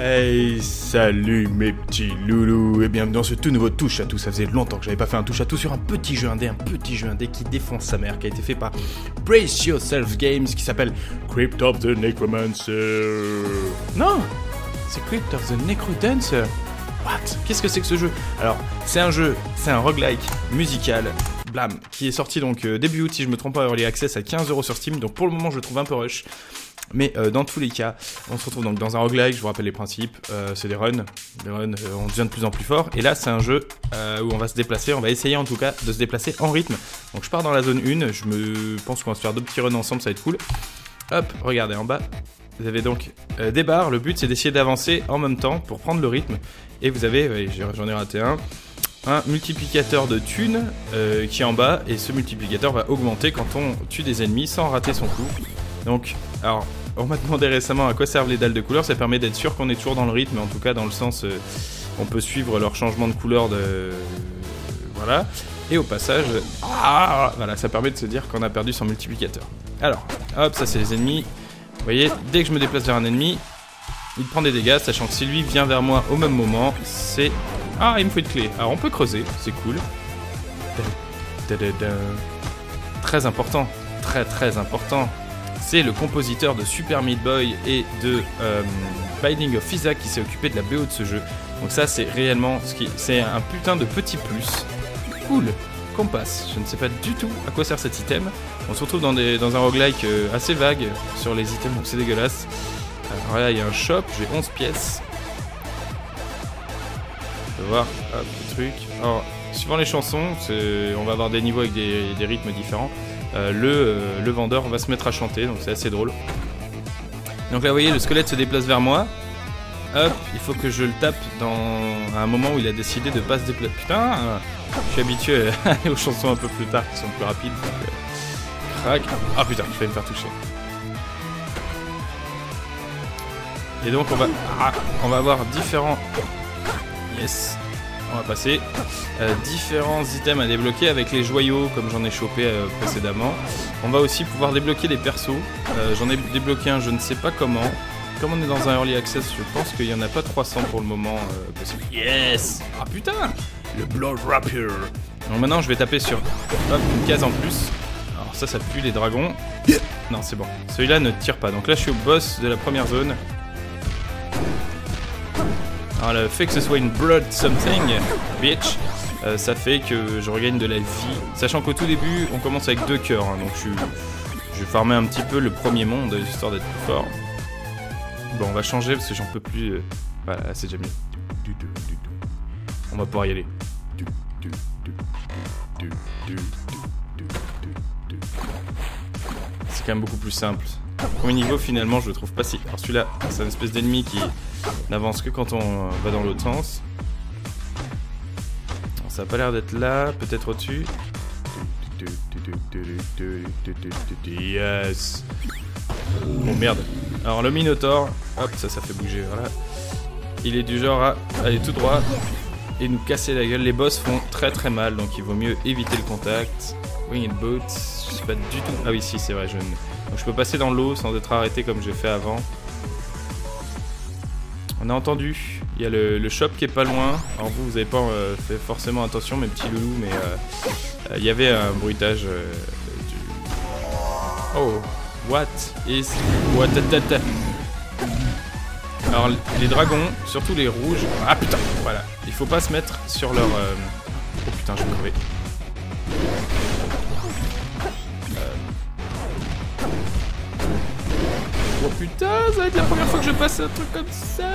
Hey, salut mes petits loulous et bienvenue dans ce tout nouveau touche à tout. Ça faisait longtemps que j'avais pas fait un touche à tout sur un petit jeu indé qui défonce sa mère, qui a été fait par Brace Yourself Games, qui s'appelle Crypt of the NecroDancer. Non, c'est Crypt of the NecroDancer. What? Qu'est-ce que c'est que ce jeu? Alors, c'est un jeu, c'est un roguelike musical. Blam, qui est sorti donc début août si je me trompe pas, Early Access à 15 € sur Steam. Donc pour le moment je le trouve un peu rush. Mais dans tous les cas, on se retrouve donc dans un roguelike, je vous rappelle les principes, c'est des runs, on devient de plus en plus fort, et là c'est un jeu où on va se déplacer, on va essayer en tout cas de se déplacer en rythme. Donc je pars dans la zone 1, je pense qu'on va se faire deux petits runs ensemble, ça va être cool. Hop, regardez en bas, vous avez donc des barres, le but c'est d'essayer d'avancer en même temps pour prendre le rythme, et vous avez, j'en ai raté un multiplicateur de thunes qui est en bas, et ce multiplicateur va augmenter quand on tue des ennemis sans rater son coup. Donc, alors, on m'a demandé récemment à quoi servent les dalles de couleur, ça permet d'être sûr qu'on est toujours dans le rythme, en tout cas dans le sens, on peut suivre leur changement de couleur, voilà, et au passage, voilà, ça permet de se dire qu'on a perdu son multiplicateur. Alors, hop, ça c'est les ennemis, vous voyez, dès que je me déplace vers un ennemi, il prend des dégâts, sachant que si lui vient vers moi au même moment, c'est... Ah, il me faut une clé, alors on peut creuser, c'est cool. Très important, très important. C'est le compositeur de Super Meat Boy et de Binding of Isaac qui s'est occupé de la BO de ce jeu. Donc ça c'est réellement, c'est un putain de petit plus. Cool, Compass, je ne sais pas du tout à quoi sert cet item. On se retrouve dans un roguelike assez vague sur les items, donc c'est dégueulasse. Alors là il y a un shop, j'ai 11 pièces. On peut voir, hop, le truc. Alors, suivant les chansons, on va avoir des niveaux avec des rythmes différents. Le vendeur va se mettre à chanter, donc c'est assez drôle. Donc là vous voyez le squelette se déplace vers moi. Hop, il faut que je le tape à un moment où il a décidé de pas se déplacer. Putain, je suis habitué aux chansons un peu plus tard qui sont plus rapides. Donc, crac. Ah putain, je vais me faire toucher. Et donc on va avoir différents... Yes. On va passer différents items à débloquer avec les joyaux comme j'en ai chopé précédemment. On va aussi pouvoir débloquer des persos. J'en ai débloqué un, je ne sais pas comment. Comme on est dans un early access, je pense qu'il n'y en a pas 300 pour le moment possible. Yes! Ah putain! Le Blood Rapper! Donc maintenant je vais taper sur hop, une case en plus. Alors ça pue les dragons. Non c'est bon, celui-là ne tire pas. Donc là je suis au boss de la première zone. Alors le fait que ce soit une blood something, bitch, ça fait que je regagne de la vie. Sachant qu'au tout début, on commence avec 2 cœurs, hein, donc je vais farmer un petit peu le premier monde, histoire d'être plus fort. Bon, on va changer parce que j'en peux plus... Voilà, c'est déjà mieux. On va pouvoir y aller. C'est quand même beaucoup plus simple. Premier niveau, finalement, je le trouve pas si... Alors celui-là, c'est une espèce d'ennemi qui n'avance que quand on va dans l'autre sens. Alors, ça a pas l'air d'être là, peut-être au-dessus. Yes. Bon, merde. Alors le Minotaur, hop, ça fait bouger, voilà. Il est du genre à aller tout droit et nous casser la gueule. Les boss font très mal, donc il vaut mieux éviter le contact. Wing and boat, je sais pas du tout... Ah oui, si, c'est vrai, Donc je peux passer dans l'eau sans être arrêté comme j'ai fait avant. On a entendu, il y a le shop qui est pas loin. Alors vous avez pas fait forcément attention mes petits loulous, mais il y avait un bruitage du... Oh, what is... What tata. Alors les dragons, surtout les rouges... Ah putain, voilà, il faut pas se mettre sur leur... Oh putain, je vais crever. Oh putain, ça va être la première fois que je passe un truc comme ça.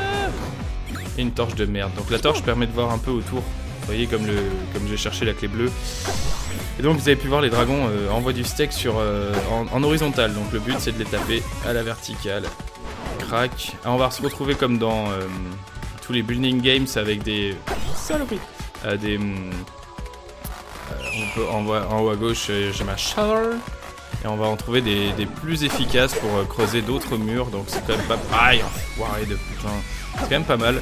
Et une torche de merde. Donc la torche permet de voir un peu autour. Vous voyez comme j'ai cherché la clé bleue. Et donc vous avez pu voir les dragons envoient du steak en horizontal. Donc le but c'est de les taper à la verticale. Crac. Ah, on va se retrouver comme dans tous les building games avec des... Saloperies. On peut en haut à gauche, j'ai ma shower. Et on va en trouver des plus efficaces pour creuser d'autres murs, donc c'est quand même pas... Aïe, enfoiré de putain. C'est quand même pas mal.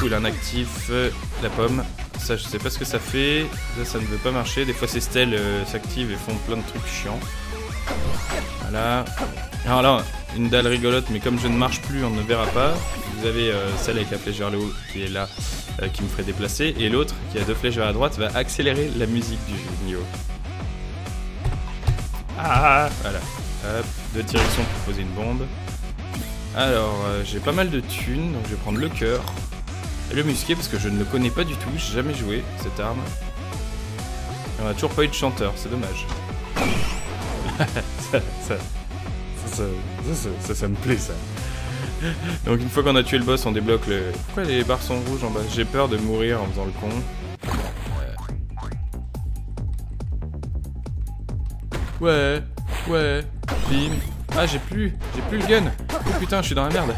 Cool, un actif, la pomme. Ça, je sais pas ce que ça fait. Là, ça ne veut pas marcher. Des fois, ces stèles s'activent et font plein de trucs chiants. Voilà. Alors là, une dalle rigolote, mais comme je ne marche plus, on ne verra pas. Vous avez celle avec la flèche vers le haut qui est là, qui me ferait déplacer, et l'autre qui a deux flèches vers la droite va accélérer la musique du niveau. Ah, voilà. Hop, deux directions pour poser une bombe. Alors, j'ai pas mal de thunes, donc je vais prendre le cœur. Et le musquet, parce que je ne le connais pas du tout, j'ai jamais joué cette arme. Et on a toujours pas eu de chanteur, c'est dommage. Ça me plaît, ça. Donc une fois qu'on a tué le boss, on débloque le... Pourquoi les barres sont rouges en bas? J'ai peur de mourir en faisant le con. Ouais, ouais, bim. Ah, j'ai plus le gun. Oh putain, je suis dans la merde.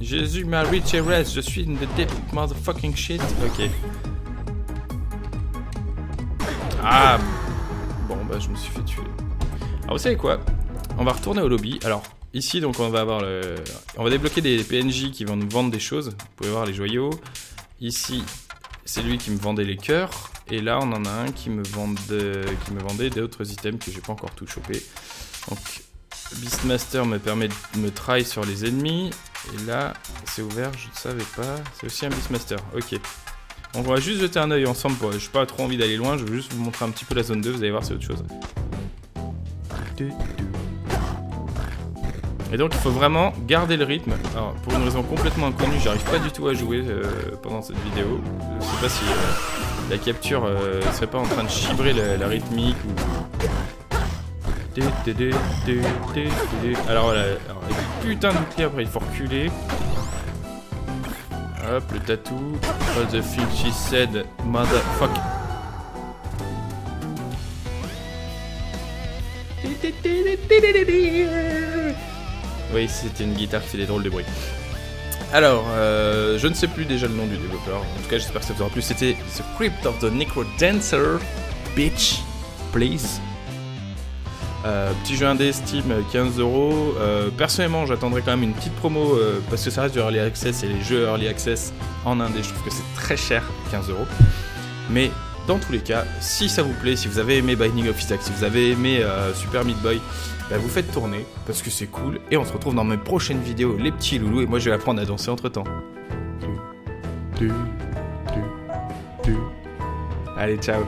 Jésus, Marie, Thérèse, je suis in the deep motherfucking shit. Ok. Ah. Bon, bah je me suis fait tuer. Alors vous savez quoi? On va retourner au lobby. Alors ici, donc on va avoir le... On va débloquer des PNJ qui vont nous vendre des choses. Vous pouvez voir les joyaux. Ici, c'est lui qui me vendait les cœurs. Et là, on en a un qui me vendait d'autres items que j'ai pas encore tout chopé. Donc, Beastmaster me permet de me try sur les ennemis. Et là, c'est ouvert, je ne savais pas. C'est aussi un Beastmaster, ok. On va juste jeter un œil ensemble. Je n'ai pas trop envie d'aller loin, je veux juste vous montrer un petit peu la zone 2. Vous allez voir, c'est autre chose. Et donc, il faut vraiment garder le rythme. Alors, pour une raison complètement inconnue, j'arrive pas du tout à jouer pendant cette vidéo. Je sais pas si... la capture serait pas en train de chibrer la rythmique ou... Alors voilà, alors, putain de clé après il faut reculer. Hop, le tatou. What the fuck she said, motherfuck. Oui, c'était une guitare qui fait des drôles de bruit. Alors, je ne sais plus déjà le nom du développeur, en tout cas j'espère que ça vous aura plu, c'était The Crypt of the NecroDancer, bitch, please. Petit jeu indé Steam, 15€, personnellement j'attendrai quand même une petite promo, parce que ça reste du Early Access et les jeux Early Access en indé, je trouve que c'est très cher, 15€. Mais dans tous les cas, si ça vous plaît, si vous avez aimé Binding of Isaac, si vous avez aimé Super Meat Boy, bah vous faites tourner, parce que c'est cool, et on se retrouve dans mes prochaines vidéos, les petits loulous, et moi je vais apprendre à danser entre temps. Allez, ciao.